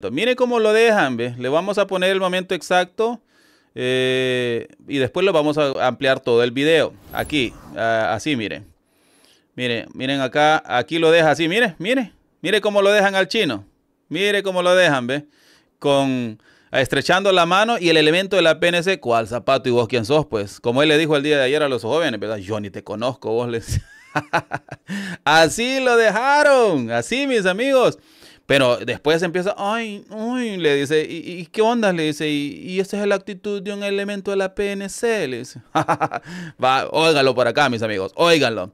Miren cómo lo dejan, ¿ve? Le vamos a poner el momento exacto y después lo vamos a ampliar todo el video. Aquí, así miren. Miren, miren acá, aquí lo deja así, miren, miren. Miren cómo lo dejan al chino. Mire cómo lo dejan, ¿ve? Con... estrechando la mano y el elemento de la PNC, ¿cuál zapato y vos quién sos? Pues, como él le dijo el día de ayer a los jóvenes, ¿verdad? Yo ni te conozco, vos les... Así lo dejaron, así mis amigos. Pero después empieza, ay, uy, le dice, ¿y qué onda? Le dice, ¿y esa es la actitud de un elemento de la PNC? Le dice, va, óiganlo por acá, mis amigos, óiganlo.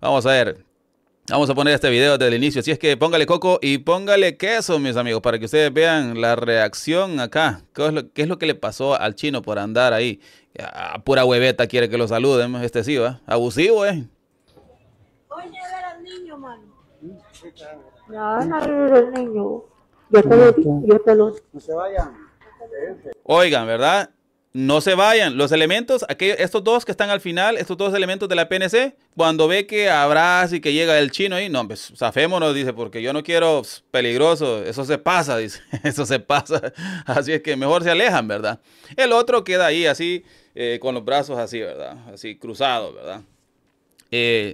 Vamos a ver. Vamos a poner este video desde el inicio, así es que póngale coco y póngale queso, mis amigos, para que ustedes vean la reacción acá. ¿Qué es lo que le pasó al chino por andar ahí? Ah, pura hueveta quiere que lo saluden, este sí, ¿eh? Abusivo, ¿eh? Oye, era el niño, mano. No, no era el niño. Yo te lo... No se vayan. Oigan, ¿verdad? No se vayan. Los elementos, estos dos que están al final, estos dos elementos de la PNC, cuando ve que abraza y que llega el chino ahí, no, pues, zafémonos, dice, porque yo no quiero, peligroso, eso se pasa, dice, eso se pasa. Así es que mejor se alejan, ¿verdad? El otro queda ahí así, con los brazos así, ¿verdad? Así cruzados, ¿verdad?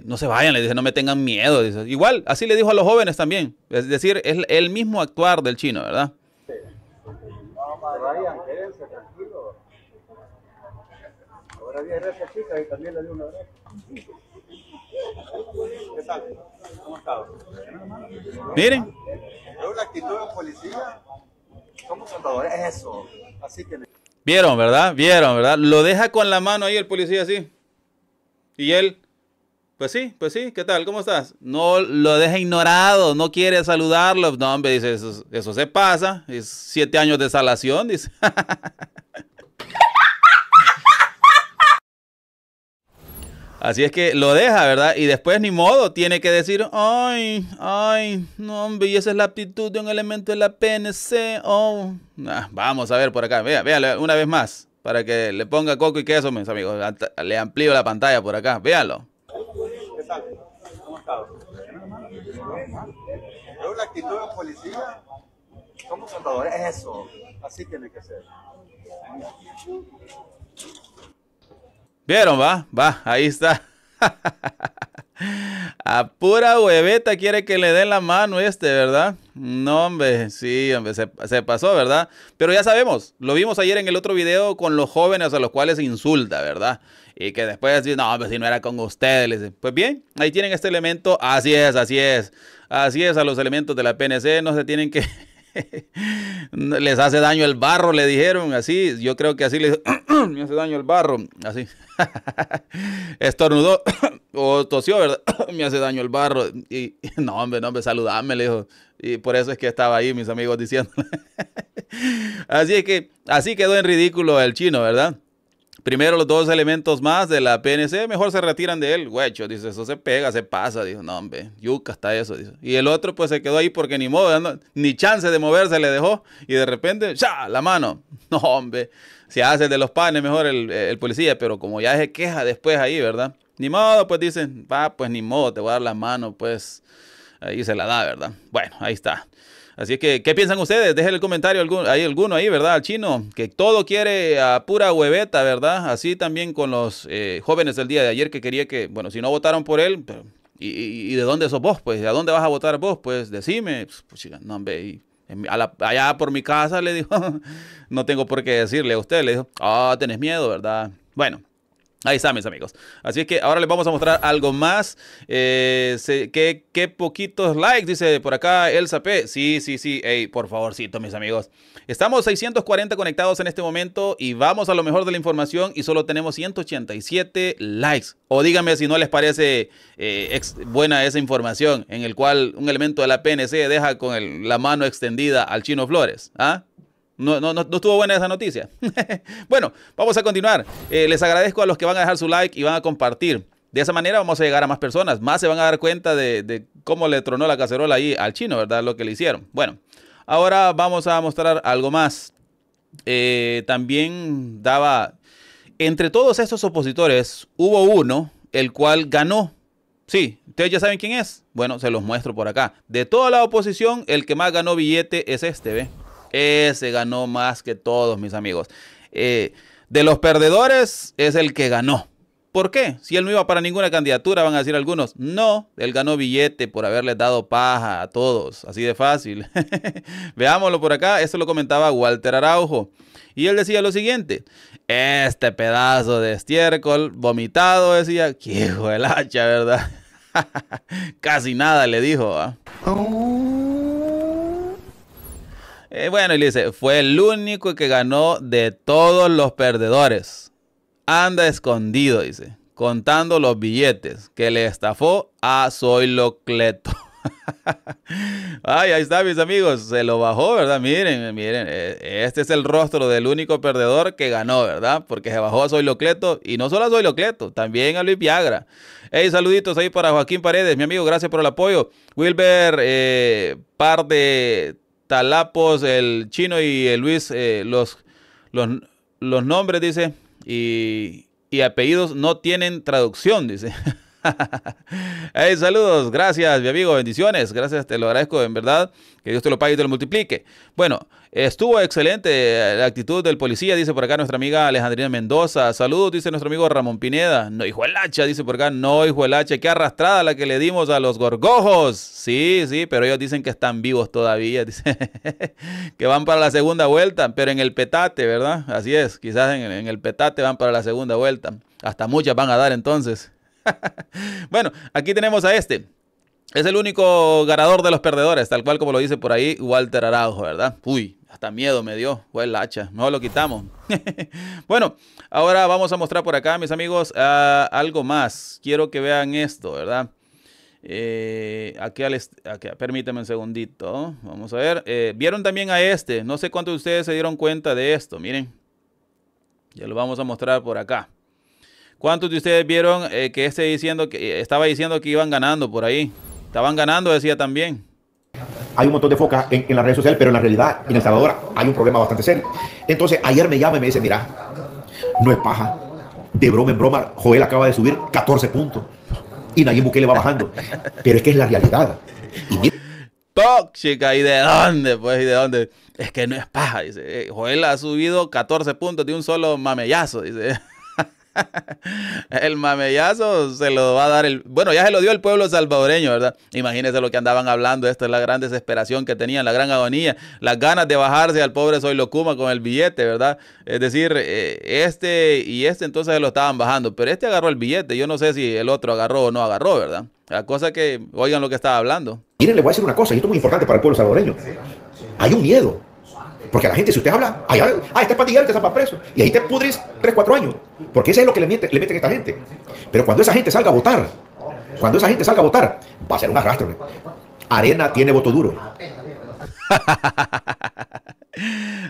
No se vayan, le dice, no me tengan miedo, dice. Igual, así le dijo a los jóvenes también. Es decir, es el mismo actuar del chino, ¿verdad? Sí. No, vayan, quédense tranquilos. Ahora viene esa chica y también le dio una oreja. ¿Qué tal? ¿Cómo está? Miren. Es una actitud de policía. Somos salvadores, eso. Así que... Vieron, ¿verdad? Vieron, ¿verdad? Lo deja con la mano ahí el policía así. Y él, pues sí, ¿qué tal? ¿Cómo estás? No, lo deja ignorado, no quiere saludarlo. No, hombre, dice, eso se pasa. Es 7 años de salación, dice. Así es que lo deja, ¿verdad? Y después ni modo, tiene que decir, ay, no hombre, y esa es la aptitud de un elemento de la PNC, oh. Nah, vamos a ver por acá, véalo una vez más, para que le ponga coco y queso, mis amigos, le amplío la pantalla por acá, véalo. ¿Qué tal? ¿Cómo está? Yo la actitud de policía, somos salvadores, eso, así tiene que ser. ¿Vieron? Va, ahí está. A pura hueveta quiere que le den la mano ¿verdad? No, hombre, sí, hombre, se pasó, ¿verdad? Pero ya sabemos, lo vimos ayer en el otro video con los jóvenes a los cuales insulta, ¿verdad? Y que después dice, no, hombre, si no era con ustedes. Pues bien, ahí tienen este elemento, así es, así es. Así es a los elementos de la PNC, no se tienen que... Les hace daño el barro, le dijeron así. Yo creo que así les me hace daño el barro, así. Estornudó o tosió, ¿verdad? Me hace daño el barro. Y no, hombre, no, hombre, saludame, le dijo. Y por eso es que estaba ahí, mis amigos, diciendo. Así es que así quedó en ridículo el chino, ¿verdad? Primero los dos elementos más de la PNC, mejor se retiran de él, güecho, dice, eso se pega, se pasa, dijo, no hombre, yuca está eso, dice. Y el otro pues se quedó ahí porque ni modo, no, ni chance de moverse le dejó, y de repente, ¡ya! La mano, no hombre, se hace de los panes mejor el policía, pero como ya se queja después ahí, ¿verdad? Ni modo, pues dicen, va, pues ni modo, te voy a dar la mano, pues, ahí se la da, ¿verdad? Bueno, ahí está. Así es que, ¿qué piensan ustedes? Dejen el comentario alguno ahí, ¿verdad? Al chino, que todo quiere a pura hueveta, ¿verdad? Así también con los jóvenes del día de ayer que quería que, bueno, si no votaron por él, pero, ¿y de dónde sos vos? Pues, ¿a dónde vas a votar vos? Pues, decime. Pues, no, hombre, allá por mi casa, le dijo, no tengo por qué decirle a usted, le dijo, ah, tenés miedo, ¿verdad? Bueno. Ahí está, mis amigos. Así que ahora les vamos a mostrar algo más. Qué poquitos likes, dice por acá el Zapé. Sí. Ey, por favorcito, mis amigos. Estamos 640 conectados en este momento y vamos a lo mejor de la información y solo tenemos 187 likes. O díganme si no les parece buena esa información en el cual un elemento de la PNC deja con la mano extendida al Chino Flores. ¿Ah? No estuvo buena esa noticia. Bueno, vamos a continuar. Les agradezco a los que van a dejar su like y van a compartir. De esa manera vamos a llegar a más personas. Más se van a dar cuenta de cómo le tronó la cacerola ahí al chino, ¿verdad? Lo que le hicieron. Bueno, ahora vamos a mostrar algo más. También daba... Entre todos estos opositores hubo uno, el cual ganó. Sí, ustedes ya saben quién es. Bueno, se los muestro por acá. De toda la oposición, el que más ganó billete es este, ¿ve? Ese ganó más que todos, mis amigos. De los perdedores es el que ganó. ¿Por qué? Si él no iba para ninguna candidatura, van a decir algunos. No, él ganó billete por haberles dado paja a todos. Así de fácil. Veámoslo por acá. Esto lo comentaba Walter Araujo. Y él decía lo siguiente. Este pedazo de estiércol vomitado, decía. ¡Qué hijo del hacha, verdad! Casi nada le dijo. Bueno, y le dice, fue el único que ganó de todos los perdedores. Anda escondido, dice, contando los billetes que le estafó a Soy Locleto. Ay, ahí está, mis amigos, se lo bajó, ¿verdad? Miren, miren, este es el rostro del único perdedor que ganó, ¿verdad? Porque se bajó a Soy Locleto, y no solo a Soy Locleto, también a Luis Viagra. Hey, saluditos ahí para Joaquín Paredes, mi amigo, gracias por el apoyo. Wilber, par de talapos, el chino y el Luis, los nombres, dice... Y apellidos no tienen traducción, dice. Hey, saludos, gracias, mi amigo, bendiciones, gracias, te lo agradezco, en verdad, que Dios te lo pague y te lo multiplique. Bueno, estuvo excelente la actitud del policía, dice por acá nuestra amiga Alejandrina Mendoza. Saludos, dice nuestro amigo Ramón Pineda. No, hijo el hacha, dice por acá, no, hijo el hacha, qué arrastrada la que le dimos a los gorgojos. Sí, sí, pero ellos dicen que están vivos todavía, dice, que van para la segunda vuelta, pero en el petate, ¿verdad? Así es, quizás en el petate van para la segunda vuelta. Hasta muchas van a dar entonces. Bueno, aquí tenemos a este. Es el único ganador de los perdedores, tal cual como lo dice por ahí Walter Araujo, ¿verdad? Uy, hasta miedo me dio, fue la hacha, no lo quitamos. Bueno, ahora vamos a mostrar por acá, mis amigos, algo más. Quiero que vean esto, ¿verdad? Aquí, permítanme un segundito, vamos a ver. Vieron también a este, no sé cuántos de ustedes se dieron cuenta de esto, miren. Ya lo vamos a mostrar por acá. ¿Cuántos de ustedes vieron que este diciendo que estaba diciendo que iban ganando por ahí? Estaban ganando, decía también. Hay un montón de focas en las redes sociales, pero en la realidad, en El Salvador, hay un problema bastante serio. Entonces, ayer me llama y me dice, mira, no es paja. De broma en broma, Joel acaba de subir 14 puntos. Y Nayib Bukele va bajando. Pero es que es la realidad. Y mira, tóxica, ¿y de dónde? Pues, ¿y de dónde? Es que no es paja, dice. Joel ha subido 14 puntos de un solo mamellazo, dice. El mamellazo se lo va a dar el... Bueno, ya se lo dio el pueblo salvadoreño, ¿verdad? Imagínense lo que andaban hablando. Esto es la gran desesperación que tenían, la gran agonía, las ganas de bajarse al pobre Soy Locuma con el billete, ¿verdad? Es decir, este y este entonces se lo estaban bajando. Pero este agarró el billete. Yo no sé si el otro agarró o no agarró, ¿verdad? La cosa que... Oigan lo que estaba hablando. Miren, les voy a decir una cosa. Y esto es muy importante para el pueblo salvadoreño. Hay un miedo. Porque la gente, si usted habla, allá, ah, este es pandillero, te zapan preso. Y ahí te pudres 3, 4 años. Porque eso es lo que le meten a esta gente. Pero cuando esa gente salga a votar, va a ser un arrastre. Arena tiene voto duro.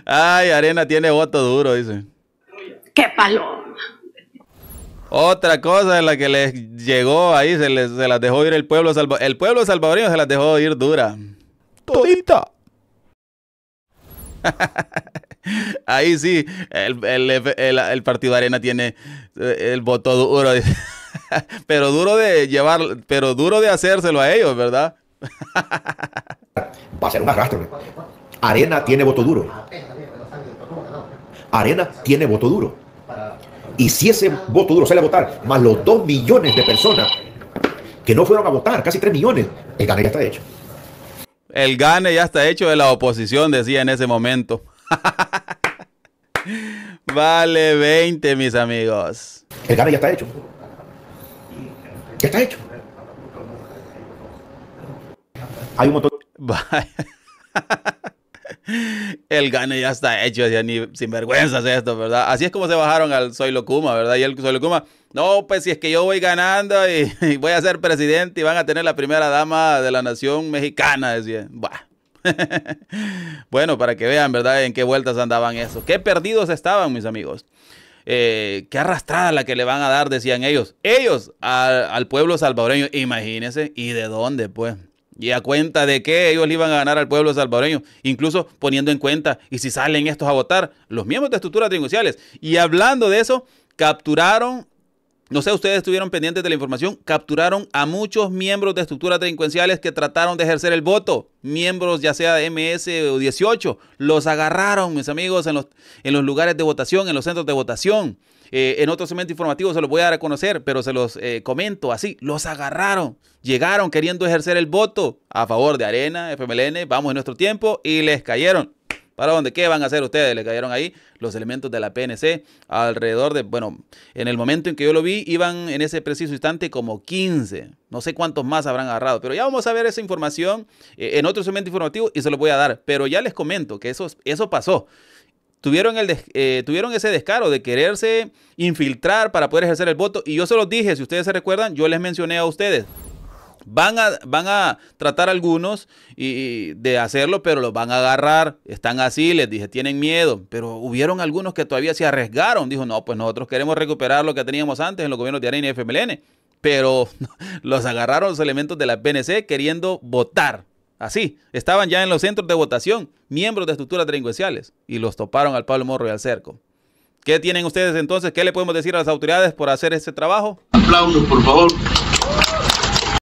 Ay, Arena tiene voto duro, dice. ¡Qué paloma! Otra cosa de la que les llegó ahí, se las dejó ir el pueblo salvadoreño. El pueblo salvadoreño se las dejó ir dura. Todita. Ahí sí, el partido Arena tiene el voto duro, pero duro de llevar, pero duro de hacérselo a ellos, ¿verdad? Va a ser un arrastre. Arena tiene voto duro. Arena tiene voto duro. Y si ese voto duro sale a votar, más los 2 millones de personas que no fueron a votar, casi 3 millones, el gane ya está hecho. El gane ya está hecho de la oposición, decía en ese momento. Vale 20, mis amigos. El gane ya está hecho. Ya está hecho. Hay un montón. El gane ya está hecho, decía, ni sinvergüenzas esto, ¿verdad? Así es como se bajaron al Soy Locuma, ¿verdad? Y el Soy Locuma, no, pues si es que yo voy ganando y voy a ser presidente y van a tener la primera dama de la nación mexicana, decía. Bah. Bueno, para que vean, ¿verdad? En qué vueltas andaban eso. Qué perdidos estaban, mis amigos. Qué arrastrada la que le van a dar, decían ellos. Ellos al pueblo salvadoreño, imagínense. ¿Y de dónde, pues? Y a cuenta de que ellos le iban a ganar al pueblo salvadoreño, incluso poniendo en cuenta, y si salen estos a votar, los miembros de estructuras delincuenciales. Y hablando de eso, capturaron No sé, ustedes estuvieron pendientes de la información, capturaron a muchos miembros de estructuras delincuenciales que trataron de ejercer el voto, miembros ya sea de MS o 18, los agarraron, mis amigos, en los lugares de votación, en los centros de votación. En otro segmento informativo se los voy a dar a conocer, pero se los comento así, los agarraron, llegaron queriendo ejercer el voto a favor de Arena, FMLN, Vamos en Nuestro Tiempo, y les cayeron. ¿Para dónde? ¿Qué van a hacer ustedes? Le cayeron ahí los elementos de la PNC alrededor de, bueno, en el momento en que yo lo vi, iban en ese preciso instante como 15. No sé cuántos más habrán agarrado, pero ya vamos a ver esa información en otro segmento informativo y se los voy a dar. Pero ya les comento que eso pasó. Tuvieron ese descaro de quererse infiltrar para poder ejercer el voto. Y yo se los dije, si ustedes se recuerdan, yo les mencioné a ustedes. Van a tratar algunos y de hacerlo, pero los van a agarrar. Están así, les dije, tienen miedo. Pero hubieron algunos que todavía se arriesgaron. Dijo, no, pues nosotros queremos recuperar lo que teníamos antes en los gobiernos de Arena y FMLN. Pero los agarraron los elementos de la PNC queriendo votar. Así, estaban ya en los centros de votación, miembros de estructuras delincuenciales. Y los toparon al Pablo Morro y al cerco. ¿Qué tienen ustedes entonces? ¿Qué le podemos decir a las autoridades por hacer ese trabajo? Aplausos, por favor.